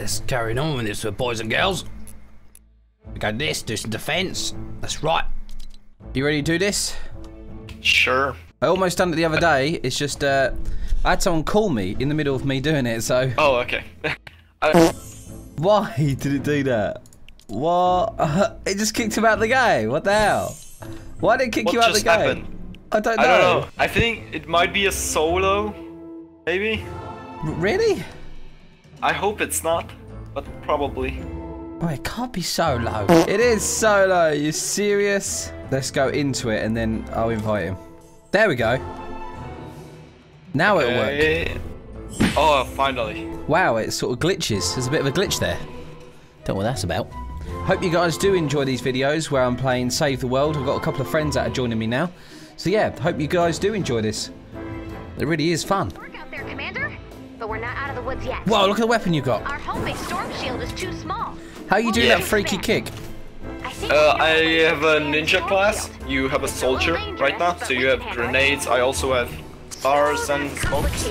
Let's carry on with this, boys and girls. We got this, do some defense. That's right. You ready to do this? Sure. I almost done it the other day. It's just, I had someone call me in the middle of me doing it, so. Oh, okay. Why did it do that? What? It just kicked him out of the game. What the hell? Why did it kick you out of the game? What just happened? I don't know. I think it might be a solo, maybe. Really? I hope it's not, but probably. Oh, it can't be solo. It is solo. Are you serious? Let's go into it and then I'll invite him. There we go. Now it'll work. Oh, finally. Wow, it sort of glitches. There's a bit of a glitch there. Don't know what that's about. Hope you guys do enjoy these videos where I'm playing Save the World. I've got a couple of friends that are joining me now. So yeah, hope you guys do enjoy this. It really is fun. Work out there, Commander. But we're not out of the woods yet. Wow, look at the weapon you got. Our homemade storm shield is too small. How you do that freaky kick? I have a ninja class. You have a soldier right now, so you have grenades. I also have stars and smokes.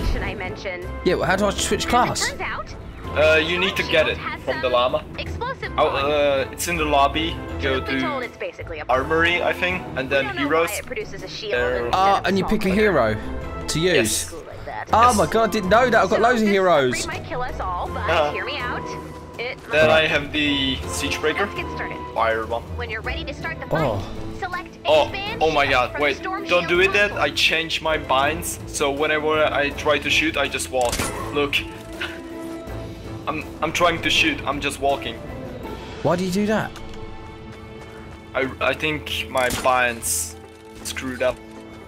Yeah, well, how do I switch class? You need to get it from the llama. It's in the lobby. Go to armory, I think, and then heroes. Ah, and you pick a hero to use. Yes. Oh my god, didn't know that. I've got loads of heroes. Then I have the Siege Breaker. Fire one. When you're ready to start the fight, select expand. Oh my god, wait. Don't do it then. I change my binds, so whenever I try to shoot, I just walk. Look. I'm trying to shoot. I'm just walking. Why do you do that? I think my binds screwed up.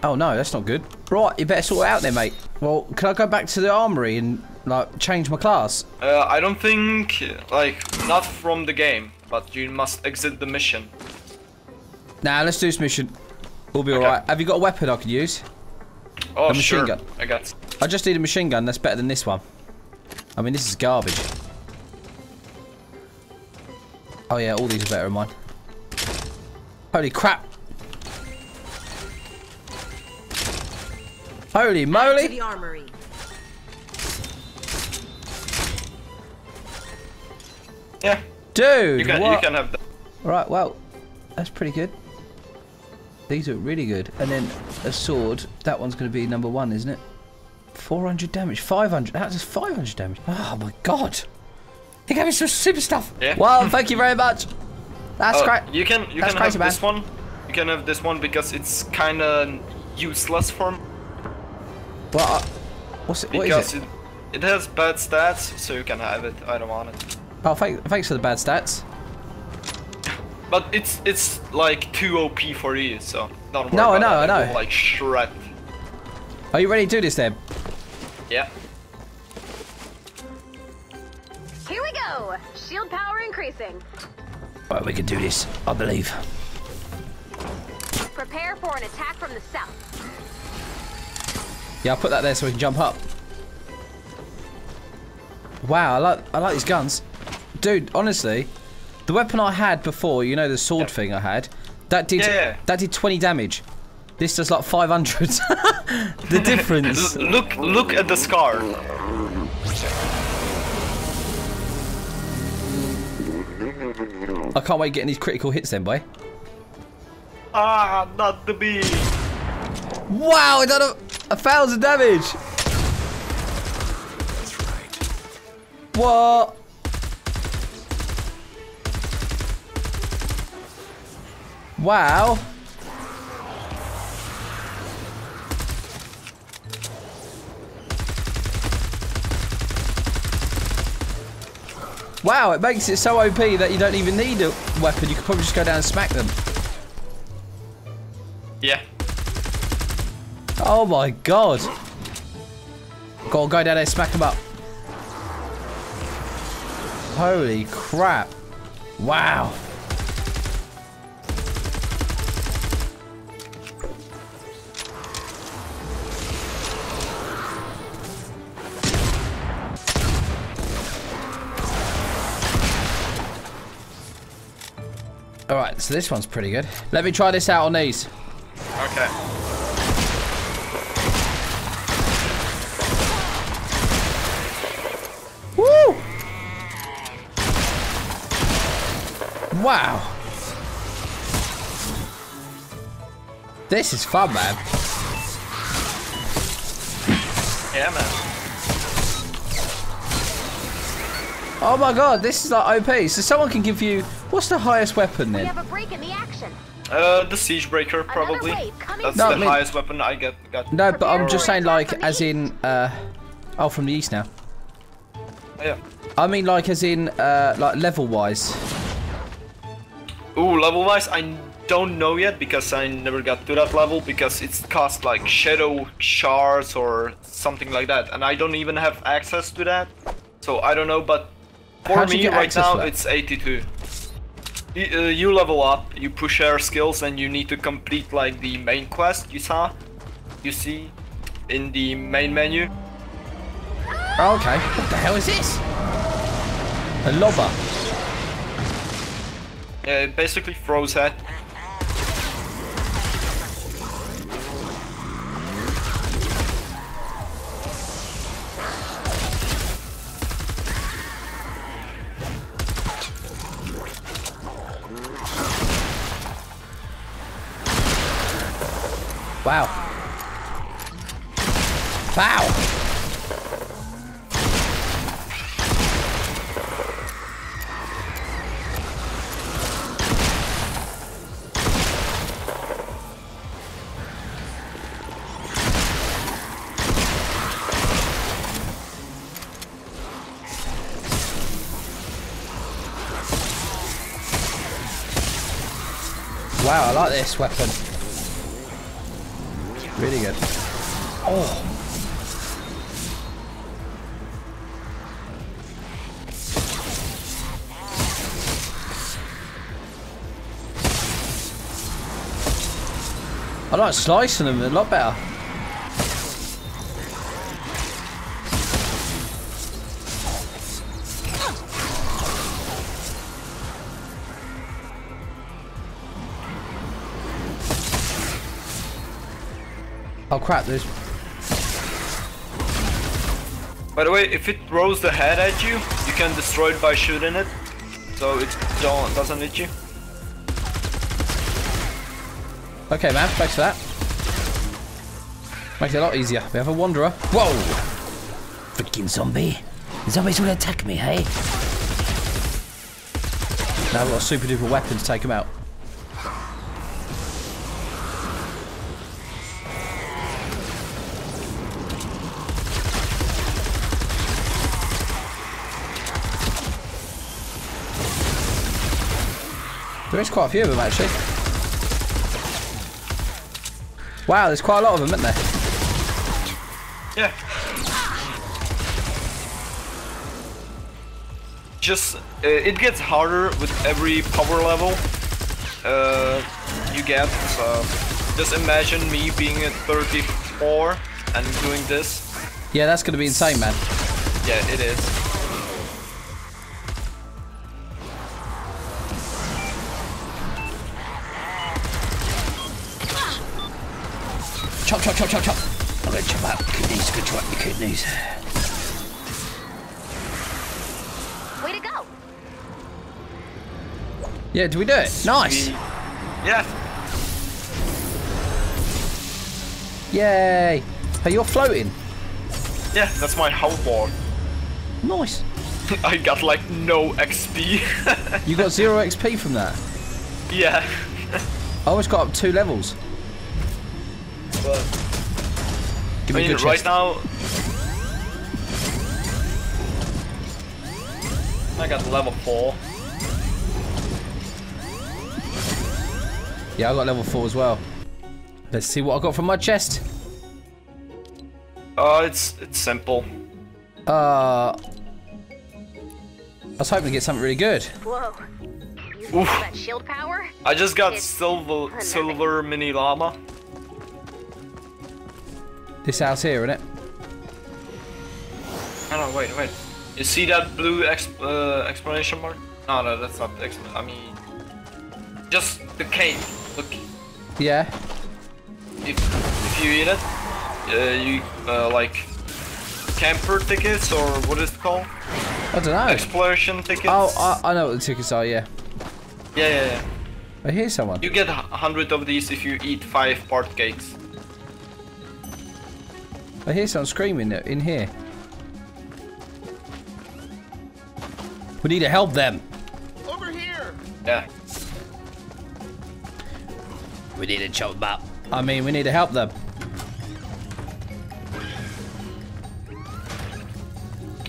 Oh no, that's not good. Right, you better sort it out there, mate. Well, can I go back to the armory and like change my class? I don't think, like, not from the game, but you must exit the mission. Nah, let's do this mission. We'll be alright. Have you got a weapon I could use? Oh, a machine gun. I got. I just need a machine gun. That's better than this one. I mean, this is garbage. Oh yeah, all these are better than mine. Holy crap! Holy moly! The armory. Yeah. Dude, you can have that. Right, well, that's pretty good. These are really good. And then a sword. That one's going to be number one, isn't it? 400 damage. 500. That's just 500 damage. Oh my god. He gave me some super stuff. Yeah. Wow, thank you very much. That's great. You can have this one. You can have this one because it's kind of useless for me. But what is it? It has bad stats, so you can have it. I don't want it. Oh, thanks for the bad stats. But it's like too OP for you, so don't worry. No, I know. Like shred. Are you ready to do this then? Yeah. Here we go. Shield power increasing. Right, we can do this. I believe. Prepare for an attack from the south. Yeah, I'll put that there so we can jump up. Wow, I like these guns. Dude, honestly, the weapon I had before, you know, the sword thing I had, that did 20 damage. This does like 500. The difference. Look at the scar. I can't wait getting these critical hits then, boy. Ah, not the bee. Wow, I don't know. 1,000 damage! That's right. What? Wow. Wow, it makes it so OP that you don't even need a weapon. You could probably just go down and smack them. Yeah. Oh my god. Go on, go down there, smack him up. Holy crap. Wow. Alright, so this one's pretty good. Let me try this out on these. Okay. Wow. This is fun, man. Yeah, man. Oh my god, this is like OP. So someone can give you... What's the highest weapon then? We have a break in the action. The Siege Breaker, probably. That's no, the highest weapon I got. No, but I'm just saying, like, as in... Oh, from the east now. Yeah. I mean, like, as in, like, level-wise. Ooh, level-wise, I don't know yet, because I never got to that level, because it's cost, like, shadow shards or something like that, and I don't even have access to that, so I don't know, but... For me, right now, it's 82. You level up, you push your skills, and you need to complete, like, the main quest you see in the main menu. Oh, okay, what the hell is this? A lobber. Yeah, it basically throws that. Wow. Wow. Wow, I like this weapon. Really good. Oh. I like slicing them a lot better. Oh crap, there's... By the way, if it throws the head at you, you can destroy it by shooting it. So it doesn't hit you. Okay man, thanks for that. Makes it a lot easier. We have a wanderer. Whoa! Freaking zombie. The zombies will attack me, hey? Now we've got a super duper weapon to take them out. There is quite a few of them, actually. Wow, there's quite a lot of them, isn't there? Yeah. Just, it gets harder with every power level you get, so... Just imagine me being at 34 and doing this. Yeah, that's gonna be insane, man. Yeah, it is. Chop, chop, chop, chop, chop. I'm gonna chop out your kidneys, good chop your kidneys. Way to go! Yeah, do we do it? Nice! Yeah! Yay! Hey, you're floating! Yeah, that's my hoverboard. Nice! I got like no XP. You got 0 XP from that? Yeah. I always got up 2 levels. But give me a good right now, I got level 4. Yeah, I got level 4 as well. Let's see what I got from my chest. It's simple. I was hoping to get something really good. Whoa. Oof. That shield power? I just got silver mini llama. This house here, innit? Oh no, wait, wait. You see that blue explanation mark? No, no, that's not the explanation. I mean... Just the cave. Look. Yeah. If you eat it, like... Camper tickets, or what is it called? I don't know. Exploration tickets? Oh, I know what the tickets are, yeah. Yeah. I hear someone. You get 100 of these if you eat 5 part cakes. I hear someone screaming in here. We need to help them. Over here. Yeah. We need to chop them up. I mean, we need to help them.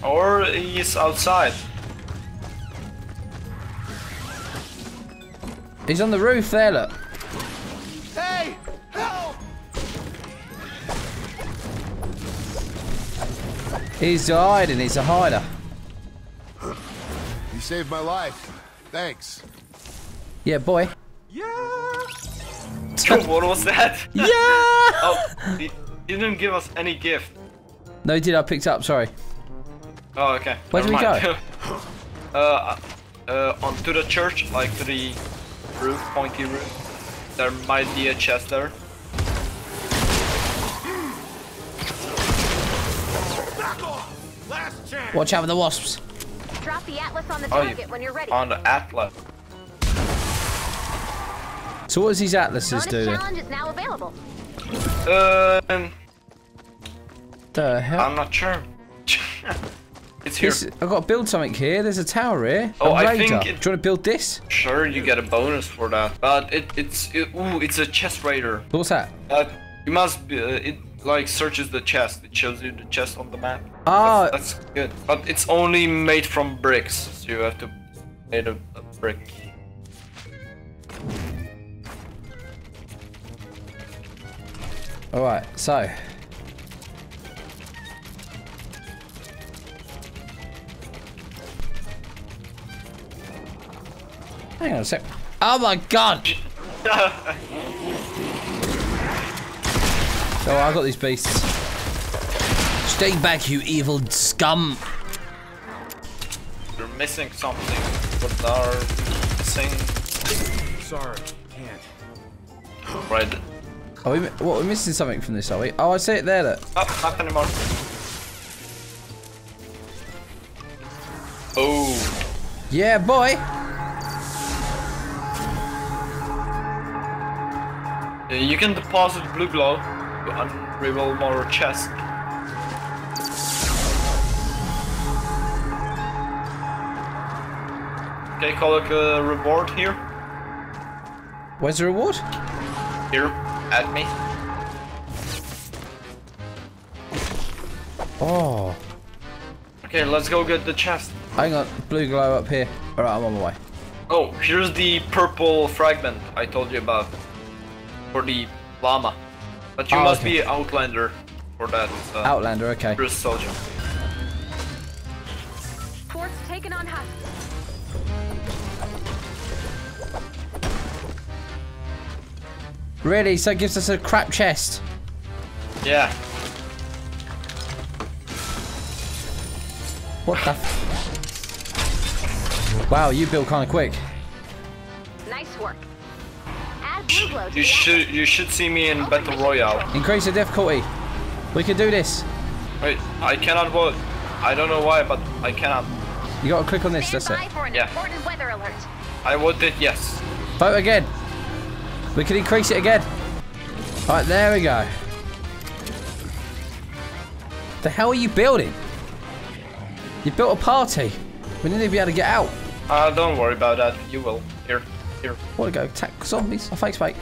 Or he's outside. He's on the roof there, look. Hey! Help! He's hiding, he's a hider. You saved my life. Thanks. Yeah, boy. Yeah! What was that? Yeah! Oh, he didn't give us any gift. No, he did. I picked up, sorry. Oh, okay. Where did we go? Onto the church, like to the roof, pointy roof. There might be a chest there. Back off! Last chance. Watch out for the wasps. Drop the atlas on the target when you're ready. On the atlas. So what does these atlases do? Challenge is now available. The hell? I'm not sure. It's here. I've got to build something here. There's a tower here. Oh, I think. Do you want to build this? Sure, you get a bonus for that. But it's a chest raider. What's that? You must be. It like searches the chest. It shows you the chest on the map. Ah, that's good. But it's only made from bricks, so you have to make a brick. All right, so. Hang on a sec. Oh my god! Oh, I got these beasts. Stay back, you evil scum! You're missing something. What are you missing? Sorry, can't. Right. Are we, what, we're missing something from this, are we? Oh, I see it there, look. Oh, not anymore. Oh. Yeah, boy! You can deposit blue glow to unravel more chests. Okay, collect a reward here. Where's the reward? Here, at me. Oh. Okay, let's go get the chest. Hang on, blue glow up here. Alright, I'm on my way. Oh, here's the purple fragment I told you about. For the llama. But you must be outlander for that. Outlander, okay. First soldier. Forts taken on high. Really? So it gives us a crap chest? Yeah. What the f. Wow, you built kinda quick. Nice work. You should see me in battle royale. Increase the difficulty. We can do this. Wait, I cannot vote. I don't know why, but I cannot. You gotta click on this. That's it. Yeah. Weather alert. I voted yes. Vote again. We can increase it again. All right, there we go. The hell are you building? You built a party. We need to be able to get out. Don't worry about that. You will. Here. Here. What to go? Attack zombies. Oh, thanks, mate.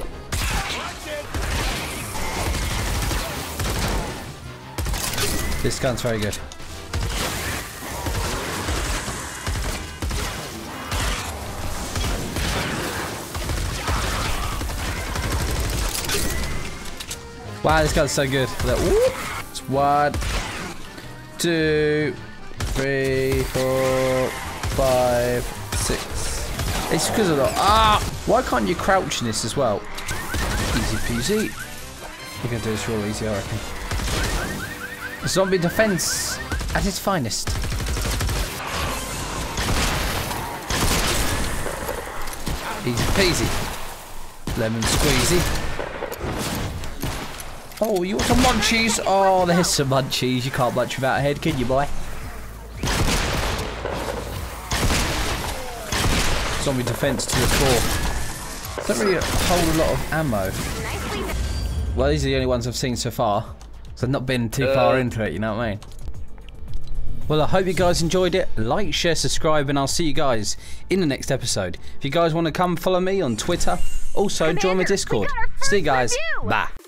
This gun's very good. Wow, this gun's so good. It's 1, 2, 3, 4, 5, 6. It's because of the why can't you crouch in this as well? Easy peasy. We're gonna do this real easy, I reckon. Zombie defense at its finest. Easy peasy. Lemon squeezy. Oh, you want some munchies? Oh, there's some munchies. You can't munch without a head, can you, boy? zombie defense to the floor. Don't really hold a lot of ammo. Well, these are the only ones I've seen so far, so I've not been too far into it, you know what I mean? Well, I hope you guys enjoyed it. Like, share, subscribe, and I'll see you guys in the next episode. If you guys want to come follow me on Twitter, also join my Discord. See you guys. Bye.